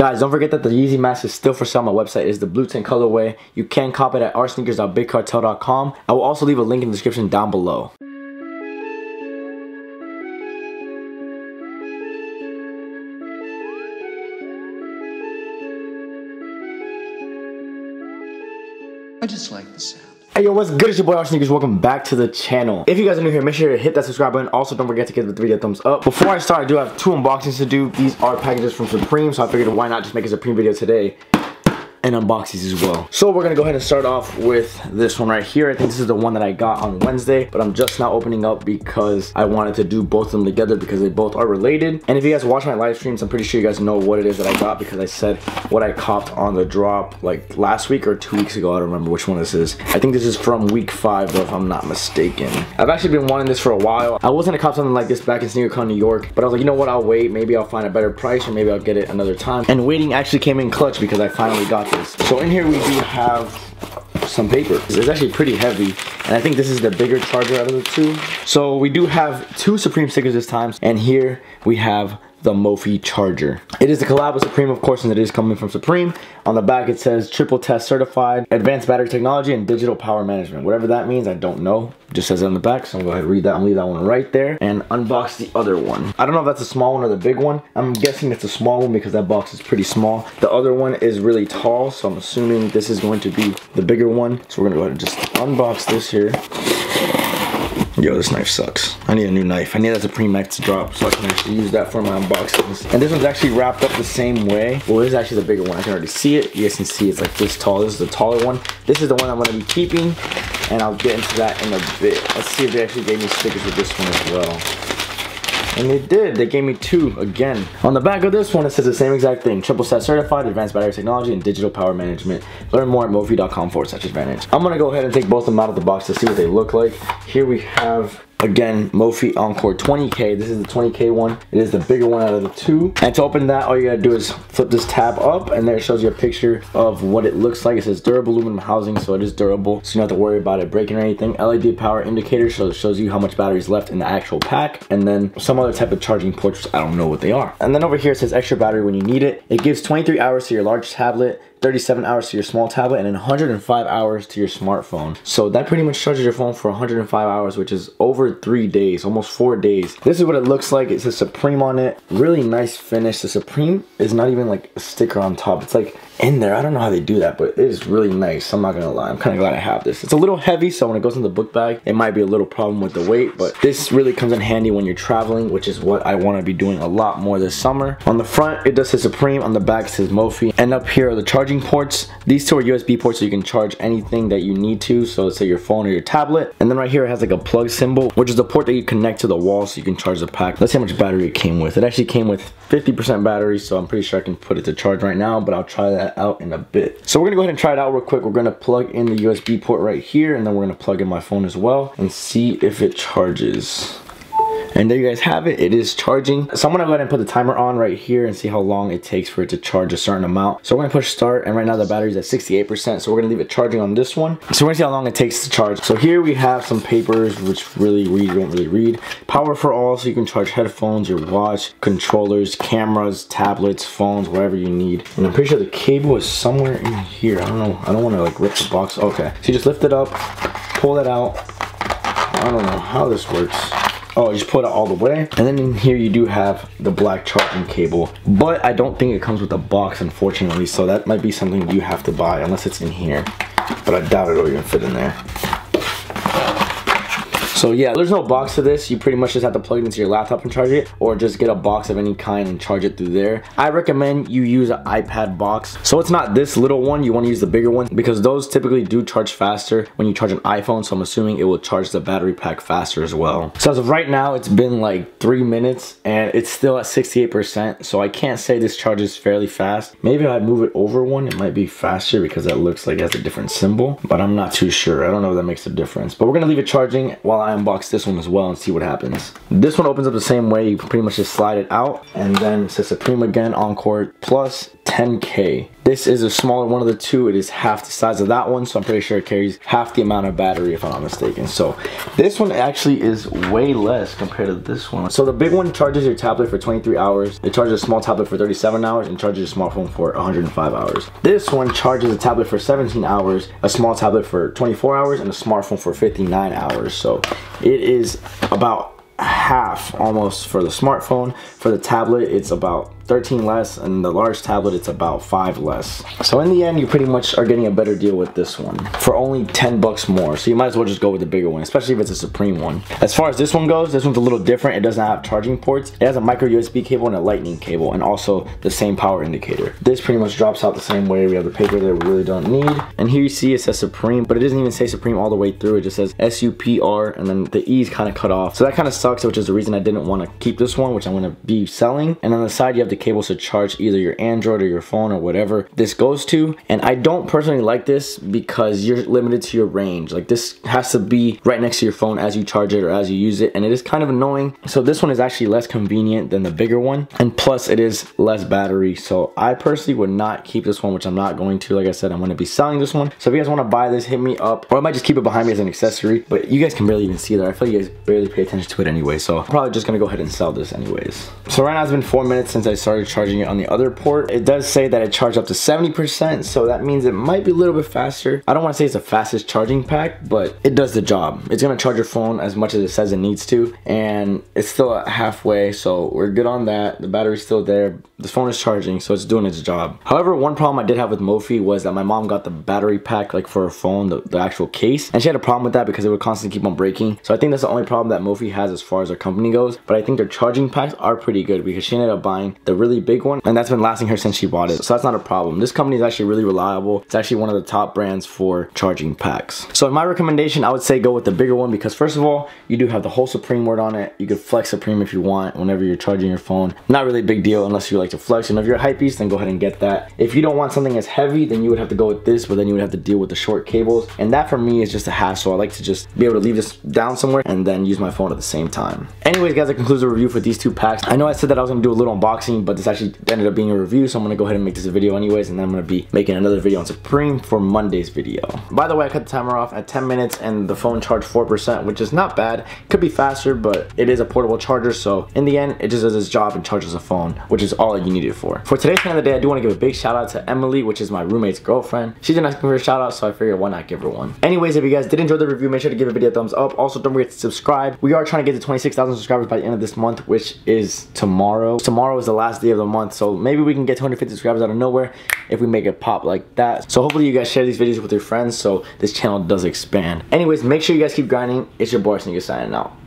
Guys, don't forget that the Yeezy mask is still for sale on my website. It's the blue tint colorway. You can cop it at rsneakers.bigcartel.com. I will also leave a link in the description down below. I just like the sound. Hey yo, what's good? It's your boy rsneakers. Welcome back to the channel. If you guys are new here, make sure to hit that subscribe button. Also, don't forget to give the video a thumbs up. Before I start, I do have two unboxings to do. These are packages from Supreme, so I figured why not just make a Supreme video today and unbox these as well. So we're gonna go ahead and start off with this one right here. I think this is the one that I got on Wednesday, but I'm just now opening up because I wanted to do both of them together because they both are related. And if you guys watch my live streams, I'm pretty sure you guys know what it is that I got because I said what I copped on the drop like last week or 2 weeks ago. I don't remember which one this is. I think this is from week 5 though, if I'm not mistaken. I've actually been wanting this for a while. I was gonna cop something like this back in SneakerCon New York, but I was like, you know what, I'll wait. Maybe I'll find a better price or maybe I'll get it another time. And waiting actually came in clutch because I finally got this. So in here we do have some paper. It's actually pretty heavy, and I think this is the bigger charger out of the two. So we do have two Supreme stickers this time, and here we have the Mophie charger. It is the collab with Supreme, of course, and it is coming from Supreme. On the back it says triple test certified, advanced battery technology, and digital power management. Whatever that means, I don't know. It just says it on the back, so I'm gonna go ahead and read that and leave that one right there and unbox the other one. I don't know if that's a small one or the big one. I'm guessing it's a small one because that box is pretty small. The other one is really tall, so I'm assuming this is going to be the bigger one. So we're gonna go ahead and just unbox this here. Yo, this knife sucks. I need a new knife. I need that Supreme knife to drop so I can actually use that for my unboxings. And this one's actually wrapped up the same way. Well, this is actually the bigger one. I can already see it. You guys can see it's like this tall. This is the taller one. This is the one I'm gonna be keeping, and I'll get into that in a bit. Let's see if they actually gave me stickers with this one as well. And they did. They gave me two again. On the back of this one, it says the same exact thing. Triple set certified, advanced battery technology, and digital power management. Learn more at mophie.com/advantage. I'm gonna go ahead and take both of them out of the box to see what they look like. Here we have, again, Mophie Encore 20K. This is the 20K one. It is the bigger one out of the two. And to open that, all you gotta do is flip this tab up, and there it shows you a picture of what it looks like. It says durable aluminum housing, so it is durable, so you don't have to worry about it breaking or anything. LED power indicator, so it shows you how much battery is left in the actual pack. And then some other type of charging ports, I don't know what they are. And then over here it says extra battery when you need it. It gives 23 hours to your large tablet, 37 hours to your small tablet, and 105 hours to your smartphone. So that pretty much charges your phone for 105 hours, which is over 3 days, almost 4 days. This is what it looks like. It says Supreme on it. Really nice finish. The Supreme is not even like a sticker on top. It's like in there. I don't know how they do that, but it is really nice. I'm not gonna lie. I'm kind of glad I have this. It's a little heavy, so when it goes in the book bag, it might be a little problem with the weight, but this really comes in handy when you're traveling, which is what I wanna be doing a lot more this summer. On the front, it does say Supreme. On the back, it says Mophie. And up here are the charging ports. These two are USB ports, so you can charge anything that you need to. So let's say your phone or your tablet. And then right here it has like a plug symbol, which is the port that you connect to the wall so you can charge the pack. Let's see how much battery it came with. It actually came with 50% battery, so I'm pretty sure I can put it to charge right now, but I'll try that out in a bit. So we're gonna go ahead and try it out real quick. We're gonna plug in the USB port right here, and then we're gonna plug in my phone as well and see if it charges. And there you guys have it. It is charging. So I'm gonna go ahead and put the timer on right here and see how long it takes for it to charge a certain amount. So we're gonna push start, and right now the battery's at 68%, so we're gonna leave it charging on this one. So we're gonna see how long it takes to charge. So here we have some papers, which really we don't really read. Power for all, so you can charge headphones, your watch, controllers, cameras, tablets, phones, whatever you need. And I'm pretty sure the cable is somewhere in here. I don't know, I don't wanna like rip the box. Okay, so you just lift it up, pull that out. I don't know how this works. Oh, you just pull it out all the way. And then in here you do have the black charging cable, but I don't think it comes with a box, unfortunately, so that might be something you have to buy unless it's in here, but I doubt it'll even fit in there. So yeah, there's no box to this. You pretty much just have to plug it into your laptop and charge it, or just get a box of any kind and charge it through there. I recommend you use an iPad box. So it's not this little one, you wanna use the bigger one because those typically do charge faster when you charge an iPhone, so I'm assuming it will charge the battery pack faster as well. So as of right now, it's been like 3 minutes and it's still at 68%, so I can't say this charges fairly fast. Maybe if I move it over one, it might be faster because that looks like it has a different symbol, but I'm not too sure. I don't know if that makes a difference, but we're gonna leave it charging while I unbox this one as well and see what happens. This one opens up the same way. You can pretty much just slide it out, and then it says Supreme again, Encore Plus 10K. This is a smaller one of the two. It is half the size of that one, so I'm pretty sure it carries half the amount of battery if I'm not mistaken. So this one actually is way less compared to this one. So the big one charges your tablet for 23 hours. It charges a small tablet for 37 hours and charges a smartphone for 105 hours. This one charges a tablet for 17 hours, a small tablet for 24 hours, and a smartphone for 59 hours. So it is about half almost for the smartphone. For the tablet, it's about 13 less, and the large tablet, it's about 5 less. So in the end, you pretty much are getting a better deal with this one for only 10 bucks more. So you might as well just go with the bigger one, especially if it's a Supreme one. As far as this one goes, this one's a little different. It doesn't have charging ports. It has a micro USB cable and a lightning cable, and also the same power indicator. This pretty much drops out the same way. We have the paper that we really don't need. And here you see it says Supreme, but it doesn't even say Supreme all the way through. It just says S-U-P-R, and then the E is kind of cut off. So that kind of sucks, which is the reason I didn't want to keep this one, which I'm going to be selling. And on the side, you have the cables to charge either your Android or your phone or whatever this goes to. And I don't personally like this because you're limited to your range. Like, this has to be right next to your phone as you charge it or as you use it, and it is kind of annoying. So this one is actually less convenient than the bigger one, and plus it is less battery. So I personally would not keep this one, which I'm not going to. Like I said, I'm going to be selling this one. So if you guys want to buy this, hit me up, or I might just keep it behind me as an accessory. But you guys can barely even see that. I feel like you guys barely pay attention to it anyway, so I'm probably just going to go ahead and sell this anyways. So right now it's been 4 minutes since I started charging it on the other port. It does say that it charged up to 70%, so that means it might be a little bit faster. I don't want to say it's the fastest charging pack, but it does the job. It's going to charge your phone as much as it says it needs to, and it's still at halfway, so we're good on that. The battery's still there. The phone is charging, so it's doing its job. However, one problem I did have with Mophie was that my mom got the battery pack, like for her phone, the actual case, and she had a problem with that because it would constantly keep on breaking. So I think that's the only problem that Mophie has as far as their company goes, but I think their charging packs are pretty good because she ended up buying the really big one, and that's been lasting her since she bought it, so that's not a problem. This company is actually really reliable. It's actually one of the top brands for charging packs. So in my recommendation, I would say go with the bigger one because first of all, you do have the whole Supreme word on it. You could flex Supreme if you want whenever you're charging your phone. Not really a big deal unless you like to flex, and if you're a hype beast, then go ahead and get that. If you don't want something as heavy, then you would have to go with this, but then you would have to deal with the short cables, and that for me is just a hassle. I like to just be able to leave this down somewhere and then use my phone at the same time. Anyways guys, that concludes the review for these two packs. I know I said that I was gonna do a little unboxing, but this actually ended up being a review, so I'm gonna go ahead and make this a video anyways, and then I'm gonna be making another video on Supreme for Monday's video. By the way, I cut the timer off at 10 minutes and the phone charged 4%, which is not bad. Could be faster, but it is a portable charger, so in the end, it just does its job and charges a phone, which is all you need it for. For today's fan of the day, I do wanna give a big shout out to Emily, which is my roommate's girlfriend. She's been asking for a shout out, so I figured why not give her one. Anyways, if you guys did enjoy the review, make sure to give the video a thumbs up. Also, don't forget to subscribe. We are trying to get to 26,000 subscribers by the end of this month, which is tomorrow. Tomorrow is the last day of the month, so maybe we can get 250 subscribers out of nowhere if we make it pop like that. So hopefully you guys share these videos with your friends so this channel does expand. Anyways, make sure you guys keep grinding. It's your boy Sneaker signing out.